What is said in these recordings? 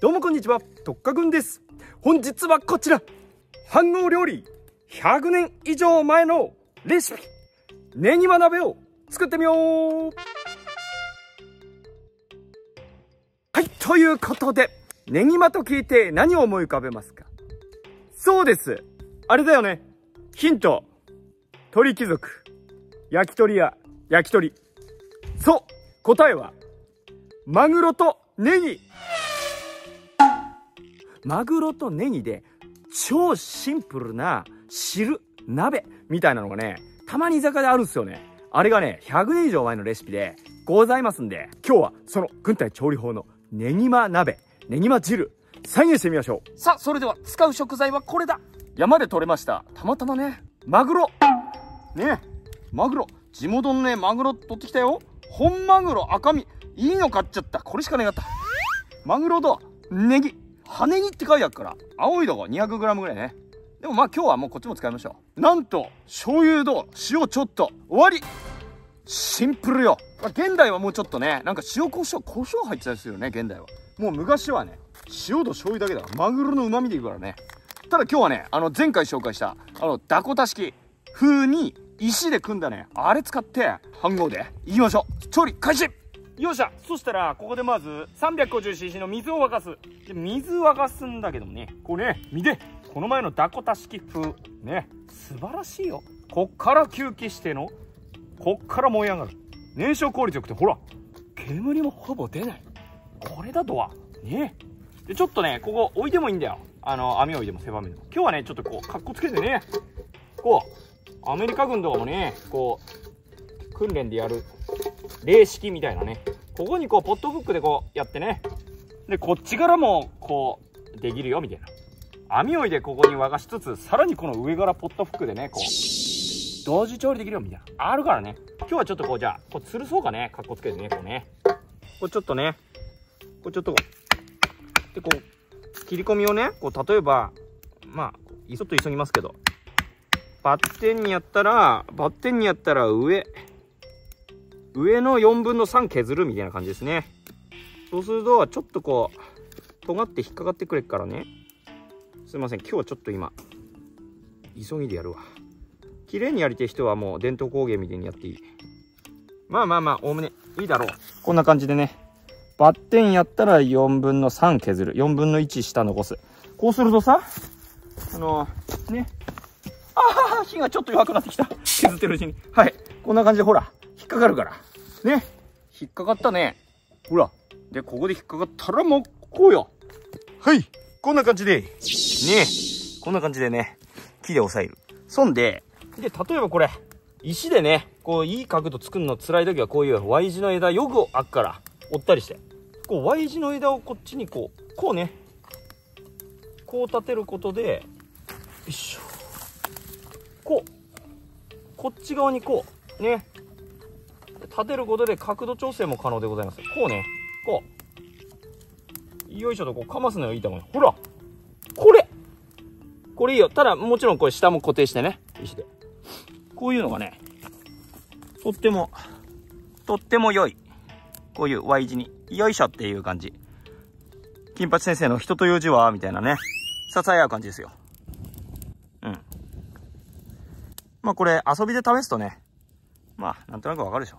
どうもこんにちは、とっかくんです。本日はこちら、飯能料理100年以上前のレシピ、ねぎま鍋を作ってみよう。はい、ということで、ねぎまと聞いて何を思い浮かべますか？そうです、あれだよね。ヒント、鳥貴族、焼き鳥屋、焼き鳥。そう、答えはマグロとネギ。マグロとネギで超シンプルな汁鍋みたいなのがね、たまに居酒屋であるんですよね。あれがね、100年以上前のレシピでございますんで、今日はその軍隊調理法のねぎま鍋、ねぎま汁再現してみましょう。さあ、それでは使う食材はこれだ。山で採れました、たまたまね、マグロね。マグロ、地元のねマグロ取ってきたよ。本マグロ、赤身いいの買っちゃった。これしかなかった。マグロとネギ、羽ネギって書いてあるから、青いのが 200g ぐらいね。でもまあ今日はもうこっちも使いましょう。なんと醤油と塩ちょっと、終わり。シンプルよ。現代はもうちょっとね、なんか塩胡椒入ってたりするよね、現代は。もう昔はね、塩と醤油だけだから、マグロのうまみでいくからね。ただ今日はね、前回紹介したダコタ式風に石で組んだね、あれ使って飯能でいきましょう。調理開始。よっしゃ。そしたらここでまず 350cc の水を沸かす。水沸かすんだけどもね、これね、見て、この前のダコタ式風ね、素晴らしいよ。こっから吸気しての、こっから燃え上がる。燃焼効率よくて、ほら煙もほぼ出ない。これだとはね。でちょっとね、ここ置いてもいいんだよ、網置いても狭めでも。今日はねちょっとこうかっこつけてね、こうアメリカ軍とかもね、こう訓練でやる霊式みたいなね、ここにこうポットフックでこうやってね、でこっちからもこうできるよみたいな。網を入れここに沸かしつつ、さらにこの上からポットフックでね、こう同時調理できるよみたいな、あるからね。今日はちょっとこう、じゃあこう吊るそうかね、かっこつけてね、こうね、こうちょっとね、こうちょっとこうで、こう切り込みをね、こう例えばまあちょっと急ぎますけど、バッテンにやったら上の4分の3削るみたいな感じですね。そうするとちょっとこう尖って引っかかってくれっからね。すいません、今日はちょっと今急ぎでやるわ。綺麗にやりたい人はもう伝統工芸みたいにやっていい。まあまあまあ、おおむねいいだろう。こんな感じでね、バッテンやったら4分の3削る、4分の1下残す。こうするとさ、ね、あ、火がちょっと弱くなってきた。削ってるうちに。はい。こんな感じでほら、引っかかるから。ね。引っかかったね。ほら。で、ここで引っかかったらもう、こうよ。はい。こんな感じで。ね。こんな感じでね、木で押さえる。そんで、で、例えばこれ、石でね、こう、いい角度作るの辛い時はこういう Y 字の枝、よくあっから、折ったりして。こう、Y 字の枝をこっちにこう、こうね。こう立てることで、よいしょ。こう、こっち側にこうね立てることで角度調整も可能でございます。こうね、こうよいしょと、こうかますのよ、いいと思う。ほら、これいいよ。ただもちろんこれ下も固定してね、石で。こういうのがね、とっても良い。こういう Y 字によいしょっていう感じ。金八先生の人という字はみたいなね、支え合う感じですよ。まあこれ遊びで試すとね、まあなんとなくわかるでしょ。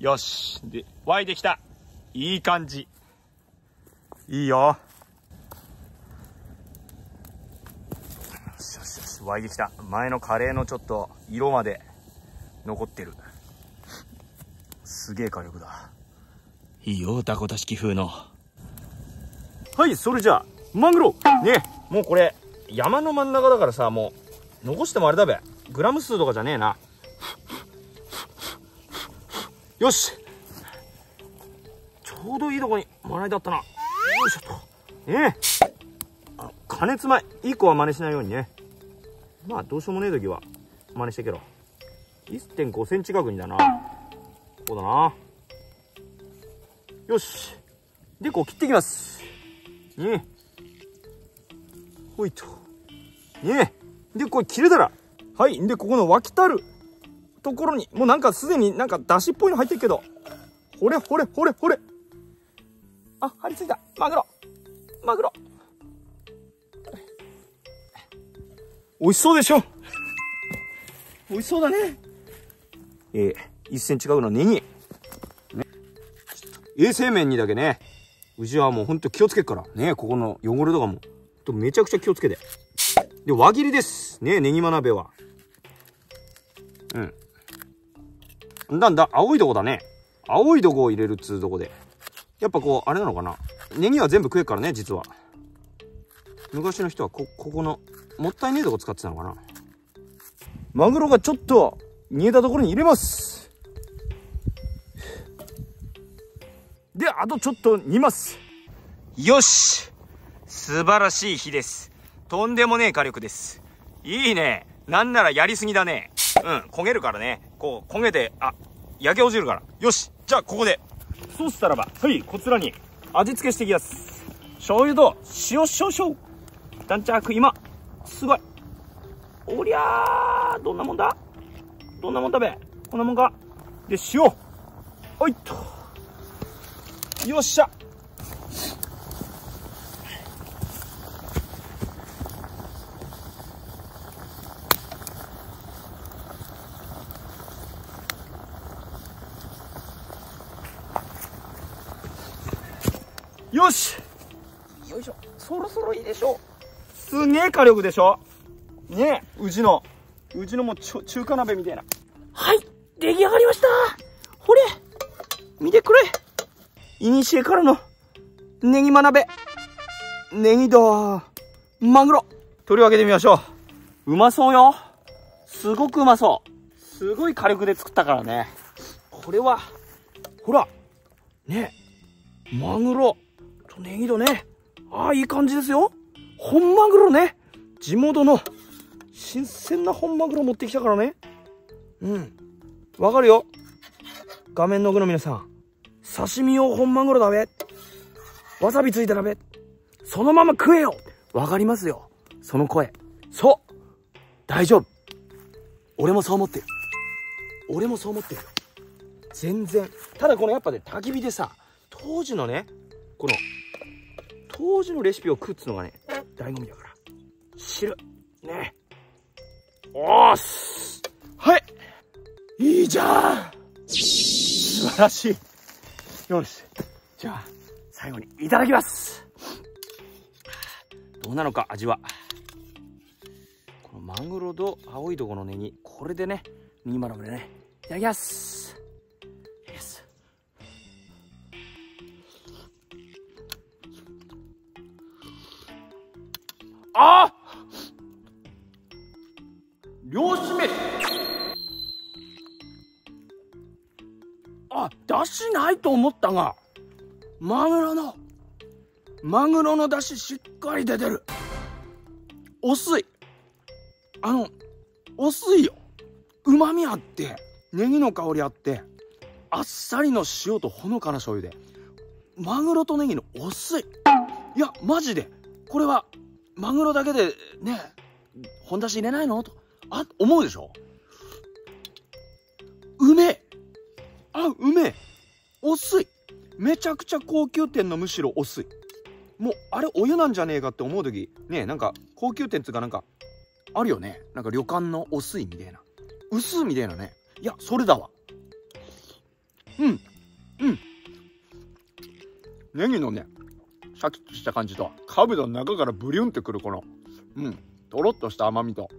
よし。で、Y できた。いい感じ。いいよ。よしよしよし。Y できた。前のカレーのちょっと色まで残ってる。すげえ火力だ。いいよ、ダコタ式風の。はい、それじゃあ、マグロね、もうこれ、山の真ん中だからさ、もう残してもあれだべ、グラム数とかじゃねえな。よし、ちょうどいいとこにまな板あったな。よいしょと。ねえ、加熱前、いい子は真似しないようにね。まあどうしようもねえ時は真似してけど。1.5cm 角にだな、こうだな。よし、でこう切っていきます。ねえ、ほいと。ねえ。で、これ切れたら。はい。で、ここの脇たるところに、もうなんかすでになんか出汁っぽいの入ってるけど。ほれほれほれほれ。あ、張り付いた。マグロ、マグロ。美味しそうでしょ。美味しそうだね。1センチ角のネギ。ね、衛生面にだけね、うちはもうほんと気をつけっから。ね、ここの汚れとかも。とめちゃくちゃ気をつけて。で、輪切りです。ね、ネギま鍋は。うん。だんだん青いとこだね。青いとこを入れるっつうとこで。やっぱこう、あれなのかな。ネギは全部食えっからね、実は。昔の人はここの、もったいねえとこ使ってたのかな。マグロがちょっと、煮えたところに入れます。で、あとちょっと煮ます。よし！素晴らしい火です。とんでもねえ火力です。いいね。なんならやりすぎだね。うん、焦げるからね。こう、焦げて、あ、焼け落ちるから。よし！じゃあ、ここで。そうしたらば、はい、こちらに味付けしていきます。醤油と塩少々。だんちゃく今。すごい。おりゃー、どんなもんだ？どんなもんだべ？こんなもんか？で、塩。おいっと。よっしゃ。よし。よいしょ。そろそろいいでしょう。すげえ火力でしょ。ねえ、うちのもう中華鍋みたいな。はい、出来上がりました。ほれ、見てくれ。いにしえからのネギま鍋。ネギとマグロ。取り分けてみましょう。うまそうよ。すごくうまそう。すごい火力で作ったからね。これは、ほら、ねえ、マグロとネギとね、ああ、いい感じですよ。本マグロね。地元の新鮮な本マグロ持ってきたからね。うん。わかるよ。画面の奥の皆さん。刺身用本マグロだべ。わさびついただべ。そのまま食えよ。わかりますよ。その声。そう。大丈夫。俺もそう思ってる。俺もそう思ってる。全然。ただこのやっぱね、焚き火でさ、当時のね、この、当時のレシピを食うっつうのがね、醍醐味だから。汁ね。おーす。はい。いいじゃん。素晴らしい。よし。じゃあ、最後にいただきます。どうなのか、味は。このマグロと青いとこのネギ、これでね、ネギま鍋でね、いただきます。いいです。ああ！漁師飯。あ、だしないと思ったが、マグロのだししっかり出てる。お水、お水よ。旨味あって、ネギの香りあって、あっさりの塩とほのかな醤油で、マグロとネギのお水。いや、マジで、これは、マグロだけで、ね、本だし入れないのと。あ、思うでしょ。うめえ。あ、うめえ。お水。めちゃくちゃ高級店のむしろお水。もう、あれお湯なんじゃねえかって思うとき、ねえ、なんか、高級店っていうかなんか、あるよね。なんか旅館のお水みたいな。薄いみたいなね。いや、それだわ。うん。うん。ネギのね、シャキッとした感じと、カブの中からブリュンってくるこの、うん。とろっとした甘みと。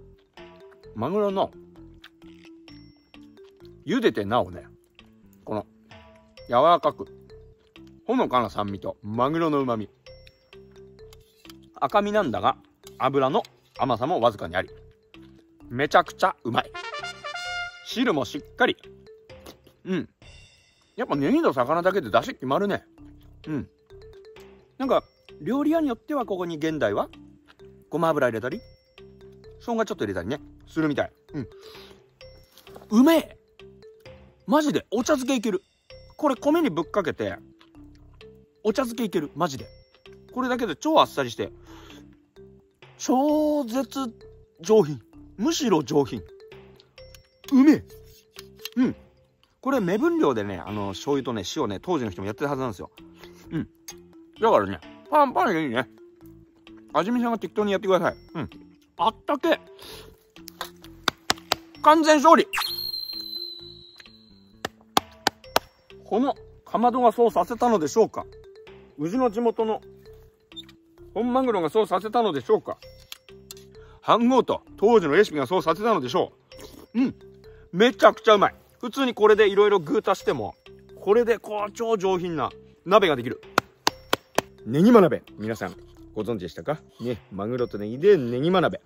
マグロの茹でてなおね、この柔らかくほのかな酸味とマグロのうまみ、赤身なんだが脂の甘さもわずかにあり、めちゃくちゃうまい。汁もしっかり。うん。やっぱネギと魚だけで出汁決まるね。うん。なんか料理屋によってはここに現代はごま油入れたり生姜ちょっと入れたりねするみたい。うん。うめえ。マジでお茶漬けいける。これ米にぶっかけてお茶漬けいける。マジでこれだけで超あっさりして超絶上品。むしろ上品。うめえ。うん。これ目分量でね、醤油とね塩ね、当時の人もやってるはずなんですよ。うん。だからね、パンパンでいいね。味見さんが適当にやってください。うん。あったけえ。完全勝利。このかまどがそうさせたのでしょうか。うちの地元の本マグロがそうさせたのでしょうか。飯ごうと当時のレシピがそうさせたのでしょう。うん。めちゃくちゃうまい。普通にこれでいろいろ具足しても、これでこう超上品な鍋ができる。ねぎま鍋、皆さんご存知でしたかね。マグロとネギでねぎま鍋、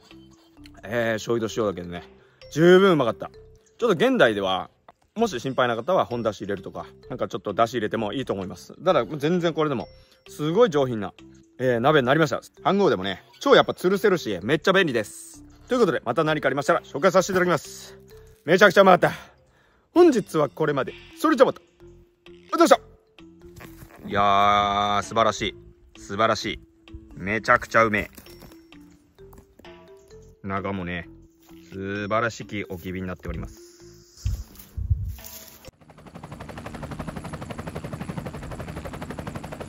醤油と塩だけでね、十分うまかった。ちょっと現代ではもし心配な方は本だし入れるとか、なんかちょっとだし入れてもいいと思います。ただ全然これでもすごい上品な、鍋になりました。飯盒でもね、超やっぱ吊るせるしめっちゃ便利です。ということで、また何かありましたら紹介させていただきます。めちゃくちゃうまかった。本日はこれまで。それじゃまた。ありがとうございました。いやー、素晴らしい。素晴らしい。めちゃくちゃうめえ。中もね、素晴らしきおきびになっております。